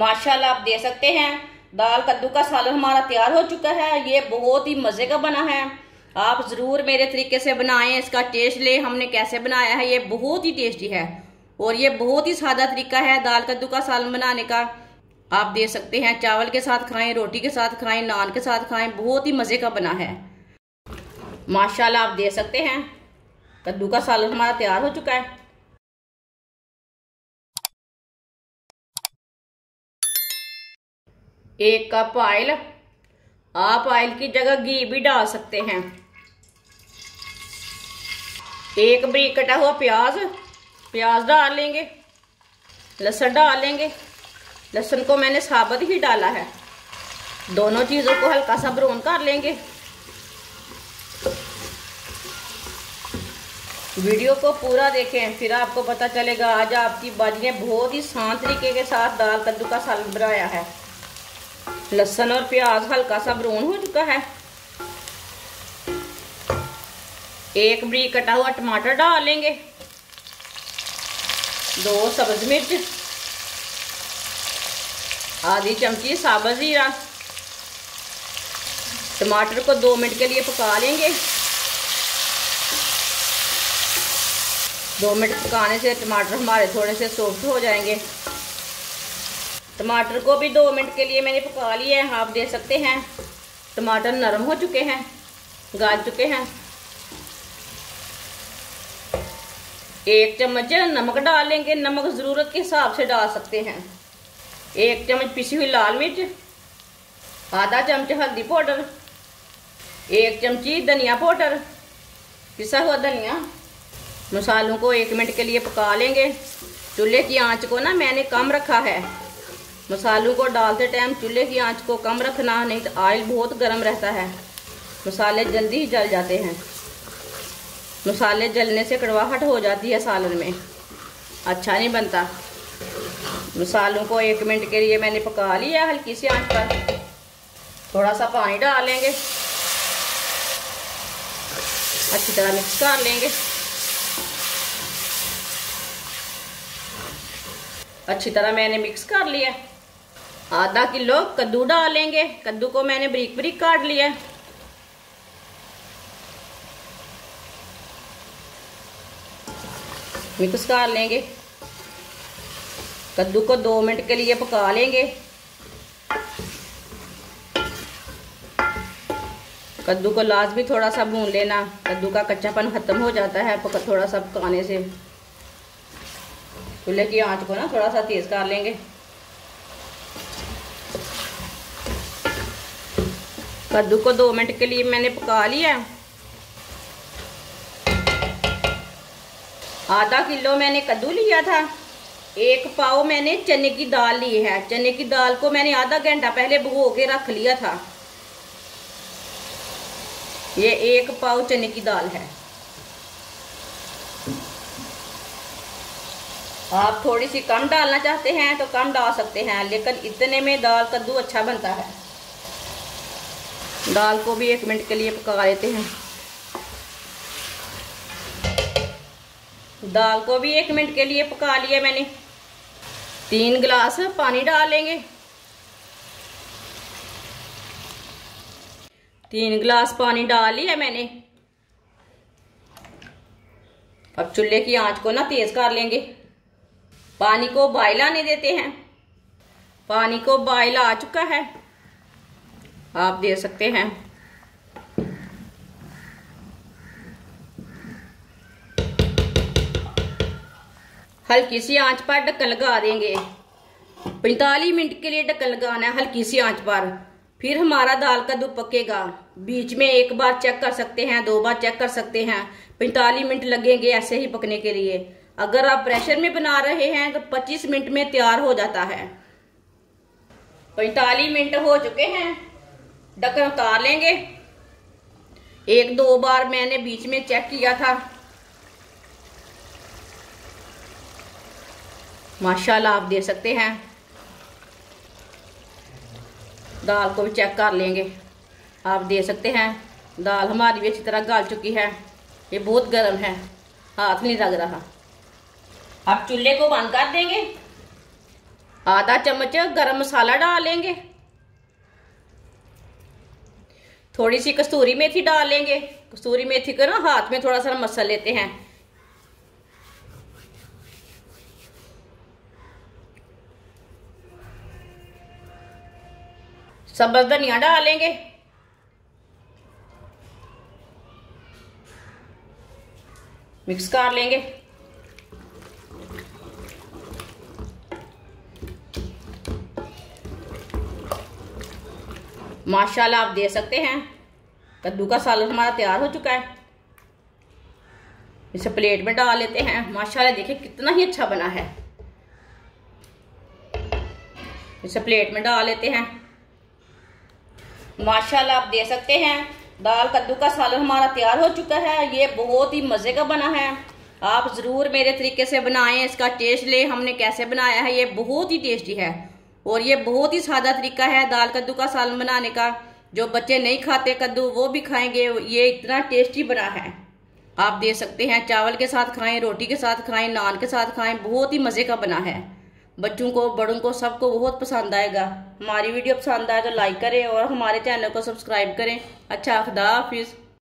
माशाल्लाह आप दे सकते हैं। दाल कद्दू का सालन हमारा तैयार हो चुका है, ये बहुत ही मज़े का बना है। आप ज़रूर मेरे तरीके से बनाएं, इसका टेस्ट लें हमने कैसे बनाया है। ये बहुत ही टेस्टी है और ये बहुत ही सादा तरीका है दाल कद्दू का सालन बनाने का। आप दे सकते हैं, चावल के साथ खाएं, रोटी के साथ खाएं, नान के साथ खाएं, बहुत ही मज़े का बना है। माशाल्लाह आप दे सकते हैं, कद्दू का सालन हमारा तैयार हो चुका है। एक कप ऑयल, आप ऑयल की जगह घी भी डाल सकते हैं। एक बारीक कटा हुआ प्याज डाल लेंगे, लहसुन डाल लेंगे। लहसुन को मैंने साबुत ही डाला है। दोनों चीज़ों को हल्का सा ब्राउन कर लेंगे। वीडियो को पूरा देखें, फिर आपको पता चलेगा। आज आपकी बाजी ने बहुत ही शान तरीके के साथ दाल कद्दू का सालन बनाया है। लहसुन और प्याज हल्का सा ब्राउन हो चुका है। एक बारीक कटा हुआ टमाटर डाल लेंगे, दो सब्ज मिर्च, आधी चमची साबुत जीरा। टमाटर को 2 मिनट के लिए पका लेंगे। 2 मिनट पकाने से टमाटर हमारे थोड़े से सॉफ्ट हो जाएंगे। टमाटर को भी 2 मिनट के लिए मैंने पका लिया है। आप दे सकते हैं टमाटर नरम हो चुके हैं, गल चुके हैं। एक चम्मच नमक डाल लेंगे, नमक ज़रूरत के हिसाब से डाल सकते हैं। एक चम्मच पिसी हुई लाल मिर्च, आधा चम्मच हल्दी पाउडर, एक चम्मची धनिया पाउडर, पिसा हुआ धनिया। मसालों को 1 मिनट के लिए पका लेंगे। चूल्हे की आंच को ना मैंने कम रखा है। मसालों को डालते टाइम चूल्हे की आंच को कम रखना, नहीं तो ऑयल बहुत गर्म रहता है, मसाले जल्दी ही जल जाते हैं। मसाले जलने से कड़वाहट हो जाती है सालन में, अच्छा नहीं बनता। मसालों को 1 मिनट के लिए मैंने पका लिया हल्की सी आंच पर। थोड़ा सा पानी डालेंगे, अच्छी तरह मिक्स कर लेंगे। अच्छी तरह मैंने मिक्स कर लिया। आधा किलो कद्दू डालेंगे, कद्दू को मैंने बारीक बारीक काट लिया। मिक्स कर लेंगे। कद्दू को 2 मिनट के लिए पका लेंगे। कद्दू को लाजमी थोड़ा सा भून लेना, कद्दू का कच्चापन खत्म हो जाता है थोड़ा सा पकाने से। चूल्हे की आंच को ना थोड़ा सा तेज कर लेंगे। कद्दू को 2 मिनट के लिए मैंने पका लिया। आधा किलो मैंने कद्दू लिया था। 1 पाव मैंने चने की दाल ली है। चने की दाल को मैंने आधा घंटा पहले भिगो के रख लिया था। ये 1 पाव चने की दाल है। आप थोड़ी सी कम डालना चाहते हैं तो कम डाल सकते हैं, लेकिन इतने में दाल कद्दू अच्छा बनता है। दाल को भी 1 मिनट के लिए पका लेते हैं। दाल को भी 1 मिनट के लिए पका लिया मैंने। 3 गिलास पानी डालेंगे। 3 गिलास पानी डाल लिया मैंने। अब चूल्हे की आंच को ना तेज कर लेंगे। पानी को बॉयल आने देते हैं। पानी को बॉयल आ चुका है, आप दे सकते हैं। हल्की सी आंच पर ढक्कन लगा देंगे। 45 मिनट के लिए ढक्कन लगाना है हल्की सी आंच पर, फिर हमारा दाल कद्दू पकेगा। बीच में एक बार चेक कर सकते हैं, 2 बार चेक कर सकते हैं। 45 मिनट लगेंगे ऐसे ही पकने के लिए। अगर आप प्रेशर में बना रहे हैं तो 25 मिनट में तैयार हो जाता है। 45 मिनट हो चुके हैं, ढक्कन उतार लेंगे। 1-2 बार मैंने बीच में चेक किया था। माशाल्लाह आप दे सकते हैं। दाल को भी चेक कर लेंगे। आप दे सकते हैं दाल हमारी भी अच्छी तरह गल चुकी है। ये बहुत गर्म है, हाथ नहीं लग रहा। आप चूल्हे को बंद कर देंगे। आधा चम्मच गरम मसाला डालेंगे, थोड़ी सी कसूरी मेथी डालेंगे। कसूरी मेथी को ना हाथ में थोड़ा सा मसल लेते हैं। सब्ज धनिया डालेंगे, मिक्स कर लेंगे। माशाल्लाह आप दे सकते हैं। कद्दू का सालन हमारा तैयार हो चुका है, इसे प्लेट में डाल लेते हैं। माशाल्लाह देखिए कितना ही अच्छा बना है, इसे प्लेट में डाल लेते हैं। माशाल्लाह आप दे सकते हैं। दाल कद्दू का सालन हमारा तैयार हो चुका है। ये बहुत ही मज़े का बना है, आप ज़रूर मेरे तरीके से बनाएं, इसका टेस्ट लें हमने कैसे बनाया है। ये बहुत ही टेस्टी है और ये बहुत ही सादा तरीका है दाल कद्दू का सालन बनाने का। जो बच्चे नहीं खाते कद्दू वो भी खाएंगे, ये इतना टेस्टी बना है। आप दे सकते हैं, चावल के साथ खाएं, रोटी के साथ खाएं, नान के साथ खाएं। बहुत ही मज़े का बना है, बच्चों को बड़ों को सबको बहुत पसंद आएगा। हमारी वीडियो पसंद आए तो लाइक करें और हमारे चैनल को सब्सक्राइब करें। अच्छा, खुदा हाफिज़।